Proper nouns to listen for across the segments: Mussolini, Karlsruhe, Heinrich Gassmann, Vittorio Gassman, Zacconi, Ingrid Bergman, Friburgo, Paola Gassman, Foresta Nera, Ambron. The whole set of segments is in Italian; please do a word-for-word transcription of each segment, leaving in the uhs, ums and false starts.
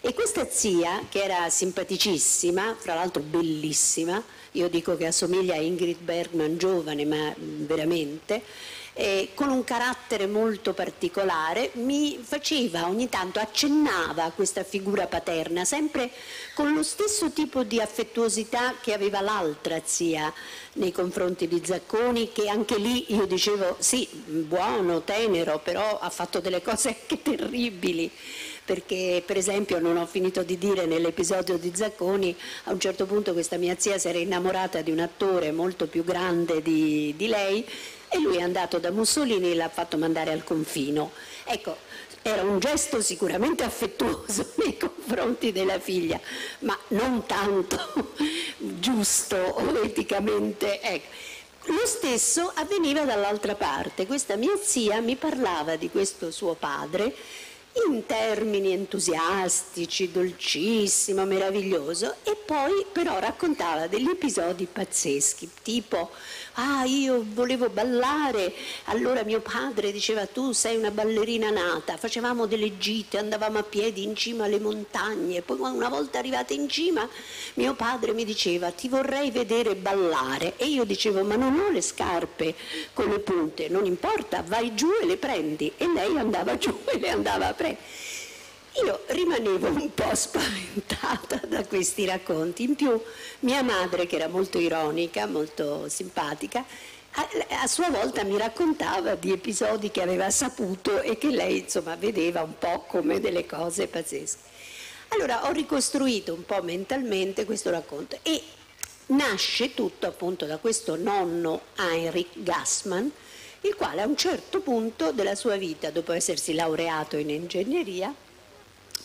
E questa zia, che era simpaticissima, fra l'altro bellissima, io dico che assomiglia a Ingrid Bergman giovane, ma veramente, eh, con un carattere molto particolare, mi faceva ogni tanto, accennava a questa figura paterna, sempre con lo stesso tipo di affettuosità che aveva l'altra zia nei confronti di Zacconi, che anche lì io dicevo sì, buono, tenero, però ha fatto delle cose anche terribili. Perché per esempio, non ho finito di dire, nell'episodio di Zacconi a un certo punto questa mia zia si era innamorata di un attore molto più grande di, di lei, e lui è andato da Mussolini e l'ha fatto mandare al confino. Ecco, era un gesto sicuramente affettuoso nei confronti della figlia, ma non tanto giusto o eticamente, ecco. Lo stesso avveniva dall'altra parte. Questa mia zia mi parlava di questo suo padre in termini entusiastici, dolcissimo, meraviglioso, e poi però raccontava degli episodi pazzeschi, tipo ah io volevo ballare, allora mio padre diceva tu sei una ballerina nata, facevamo delle gite, andavamo a piedi in cima alle montagne, poi una volta arrivata in cima mio padre mi diceva ti vorrei vedere ballare, e io dicevo ma non ho le scarpe con le punte, non importa, vai giù e le prendi, e lei andava giù e le andava a Io rimanevo un po' spaventata da questi racconti. In più mia madre, che era molto ironica, molto simpatica, a, a sua volta mi raccontava di episodi che aveva saputo e che lei insomma vedeva un po' come delle cose pazzesche. Allora ho ricostruito un po' mentalmente questo racconto, e nasce tutto appunto da questo nonno Heinrich Gassmann, il quale a un certo punto della sua vita, dopo essersi laureato in ingegneria,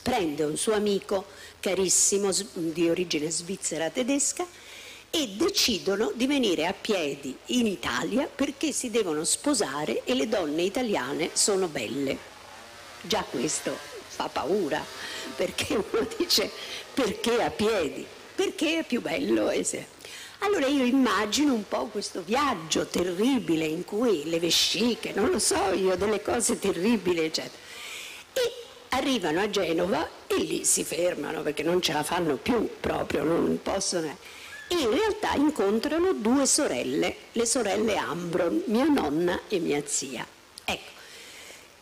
prende un suo amico carissimo di origine svizzera tedesca e decidono di venire a piedi in Italia perché si devono sposare e le donne italiane sono belle. Già questo fa paura, perché uno dice perché a piedi, perché è più bello. E se... Allora io immagino un po' questo viaggio terribile in cui le vesciche, non lo so io, delle cose terribili eccetera. E arrivano a Genova e lì si fermano perché non ce la fanno più proprio, non possono. E in realtà incontrano due sorelle, le sorelle Ambron, mia nonna e mia zia. Ecco.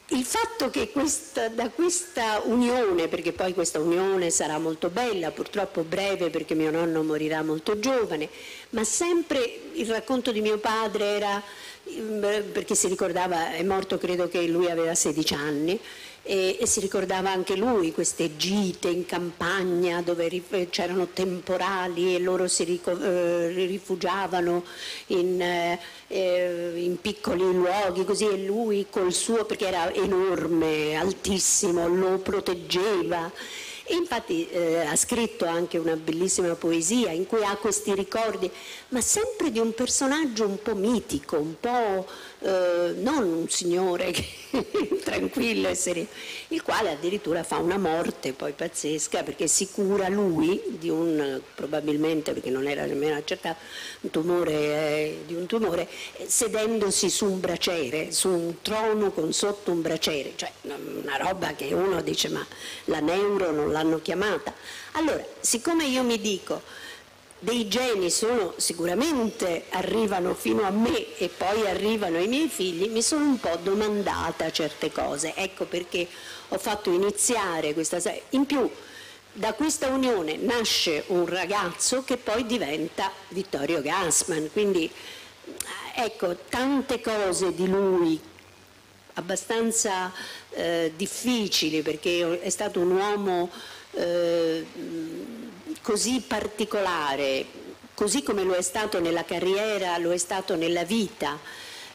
Il fatto che questa, da questa unione, perché poi questa unione sarà molto bella, purtroppo breve perché mio nonno morirà molto giovane, ma sempre il racconto di mio padre era, perché si ricordava, è morto credo che lui aveva sedici anni, e, e si ricordava anche lui queste gite in campagna dove c'erano temporali e loro si rifugiavano in, in piccoli luoghi così, e lui col suo, perché era enorme, altissimo, lo proteggeva. E infatti eh, ha scritto anche una bellissima poesia in cui ha questi ricordi, ma sempre di un personaggio un po' mitico, un po' eh, non un signore che, tranquillo e sereno, il quale addirittura fa una morte poi pazzesca, perché si cura lui di un, probabilmente perché non era nemmeno accertato, un tumore, eh, di un tumore, sedendosi su un braciere, su un trono con sotto un braciere, cioè una roba che uno dice ma la neuro non l'hanno chiamata. Allora, siccome io mi dico dei geni sono sicuramente, arrivano fino a me e poi arrivano ai miei figli, mi sono un po' domandata certe cose, ecco perché ho fatto iniziare questa serie. In più da questa unione nasce un ragazzo che poi diventa Vittorio Gassman, quindi ecco tante cose di lui abbastanza eh, difficili, perché è stato un uomo eh, così particolare, così come lo è stato nella carriera, lo è stato nella vita,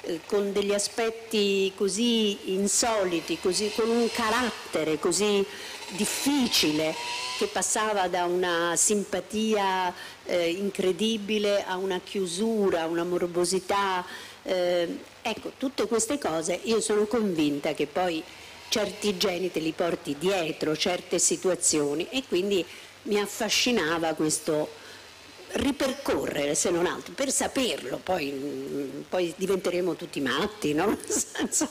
eh, con degli aspetti così insoliti, così, con un carattere così difficile, che passava da una simpatia eh, incredibile a una chiusura, una morbosità. Eh, ecco, tutte queste cose io sono convinta che poi certi geni te li porti dietro, certe situazioni, e quindi mi affascinava questo ripercorrere, se non altro per saperlo. Poi, poi diventeremo tutti matti, no? Nel senso,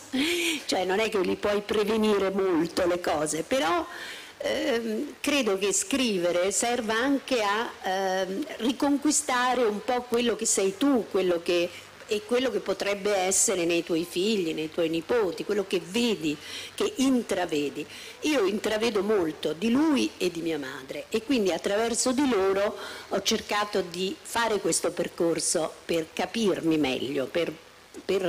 cioè non è che li puoi prevenire molto le cose, però ehm, credo che scrivere serva anche a ehm, riconquistare un po' quello che sei tu, quello che e quello che potrebbe essere nei tuoi figli, nei tuoi nipoti, quello che vedi, che intravedi. Io intravedo molto di lui e di mia madre, e quindi attraverso di loro ho cercato di fare questo percorso per capirmi meglio, per, per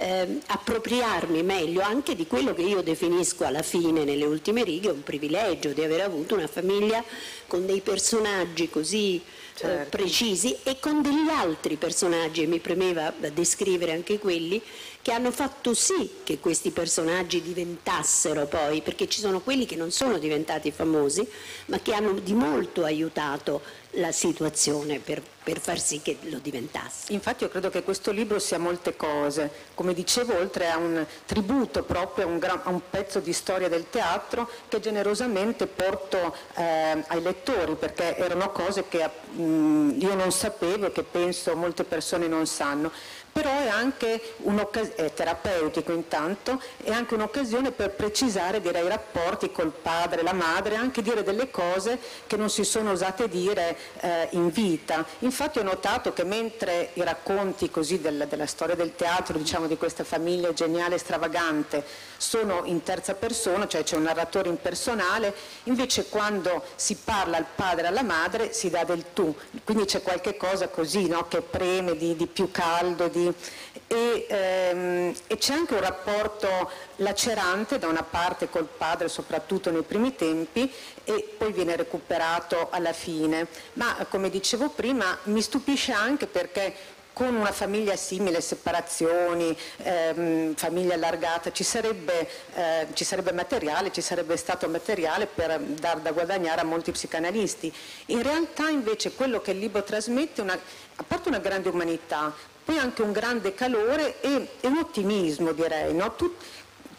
eh, appropriarmi meglio anche di quello che io definisco alla fine, nelle ultime righe, un privilegio di aver avuto una famiglia con dei personaggi così... Certo. Precisi, e con degli altri personaggi, e mi premeva descrivere anche quelli, che hanno fatto sì che questi personaggi diventassero poi, perché ci sono quelli che non sono diventati famosi, ma che hanno di molto aiutato la situazione per, per far sì che lo diventasse. Infatti io credo che questo libro sia molte cose, come dicevo, oltre a un tributo proprio a un, gran, a un pezzo di storia del teatro che generosamente porto eh, ai lettori, perché erano cose che mh, io non sapevo e che penso molte persone non sanno. Però è anche è terapeutico, intanto è anche un'occasione per precisare, direi, i rapporti col padre, la madre, anche dire delle cose che non si sono osate dire eh, in vita. Infatti ho notato che mentre i racconti così della, della storia del teatro, diciamo di questa famiglia geniale e stravagante, sono in terza persona, cioè c'è un narratore impersonale, invece quando si parla al padre e alla madre si dà del tu, quindi c'è qualche cosa così, no, che preme di, di più caldo, di E, ehm, e c'è anche un rapporto lacerante da una parte col padre, soprattutto nei primi tempi, e poi viene recuperato alla fine. Ma come dicevo prima, mi stupisce anche perché con una famiglia simile, separazioni, ehm, famiglia allargata, ci sarebbe, eh, ci sarebbe materiale, ci sarebbe stato materiale per dar da guadagnare a molti psicanalisti. In realtà invece quello che il libro trasmette, una, a parte una grande umanità, poi anche un grande calore e, e un ottimismo, direi, no? Tut,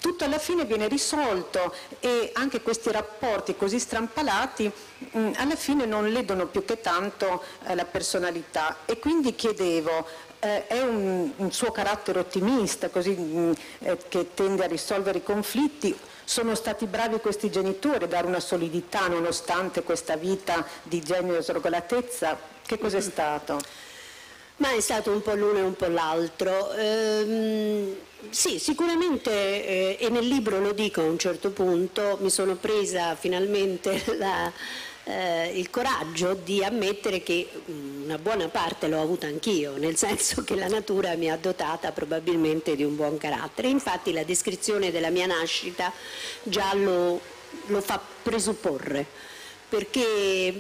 tutto alla fine viene risolto, e anche questi rapporti così strampalati mh, alla fine non ledono più che tanto eh, la personalità. E quindi chiedevo, eh, è un, un suo carattere ottimista, così, mh, eh, che tende a risolvere i conflitti? Sono stati bravi questi genitori a dare una solidità nonostante questa vita di genio e srogolatezza? Che cos'è stato? Ma è stato un po' l'uno e un po' l'altro. Ehm, sì, sicuramente, eh, e nel libro lo dico a un certo punto, mi sono presa finalmente la, eh, il coraggio di ammettere che una buona parte l'ho avuta anch'io, nel senso che la natura mi ha dotata probabilmente di un buon carattere. Infatti la descrizione della mia nascita già lo, lo fa presupporre. Perché,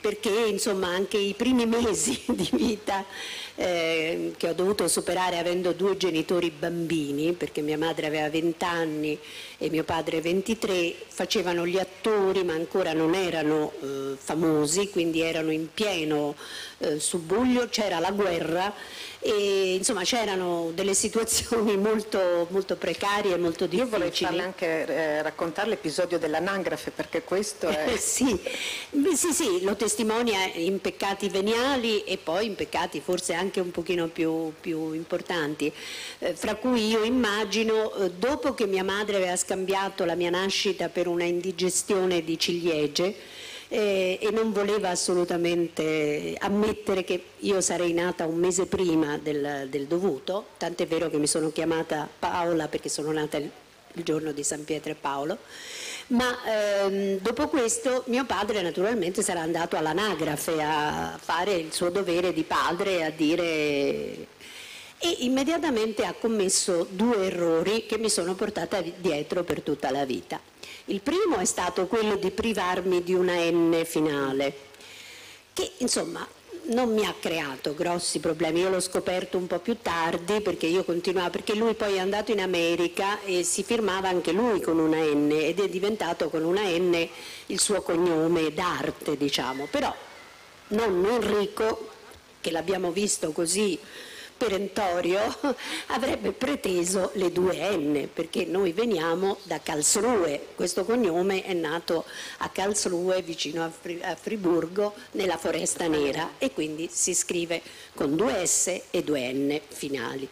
perché insomma anche i primi mesi di vita eh, che ho dovuto superare avendo due genitori bambini, perché mia madre aveva venti anni e mio padre ventitré, facevano gli attori ma ancora non erano eh, famosi, quindi erano in pieno eh, subbuglio, c'era la guerra e insomma c'erano delle situazioni molto, molto precarie, molto difficili. Io volevo farle anche eh, raccontare l'episodio dell'anagrafe, perché questo è... Sì, sì, sì, lo testimonia in peccati veniali e poi in peccati forse anche un pochino più, più importanti, eh, fra cui io immagino, eh, dopo che mia madre aveva scambiato la mia nascita per una indigestione di ciliegie, eh, e non voleva assolutamente ammettere che io sarei nata un mese prima del, del dovuto, tant'è vero che mi sono chiamata Paola perché sono nata il, il giorno di San Pietro e Paolo. Ma ehm, dopo questo mio padre naturalmente sarà andato all'anagrafe a fare il suo dovere di padre, a dire, e immediatamente ha commesso due errori che mi sono portata dietro per tutta la vita. Il primo è stato quello di privarmi di una N finale, che insomma non mi ha creato grossi problemi. Io l'ho scoperto un po' più tardi, perché io continuavo, perché lui poi è andato in America e si firmava anche lui con una N, ed è diventato con una N il suo cognome d'arte, diciamo. Però non Enrico, che l'abbiamo visto così perentorio, avrebbe preteso le due N, perché noi veniamo da Karlsruhe, questo cognome è nato a Karlsruhe vicino a, Fri- a Friburgo, nella Foresta Nera, e quindi si scrive con due S e due N finali.